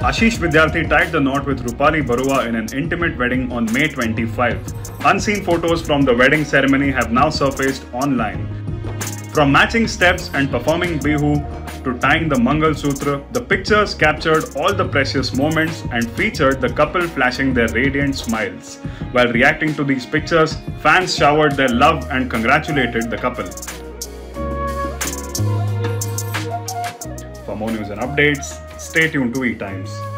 Ashish Vidyarthi tied the knot with Rupali Barua in an intimate wedding on May 25. Unseen photos from the wedding ceremony have now surfaced online. From matching steps and performing Bihu to tying the Mangal Sutra, the pictures captured all the precious moments and featured the couple flashing their radiant smiles. While reacting to these pictures, fans showered their love and congratulated the couple. For more news and updates, stay tuned to ETimes.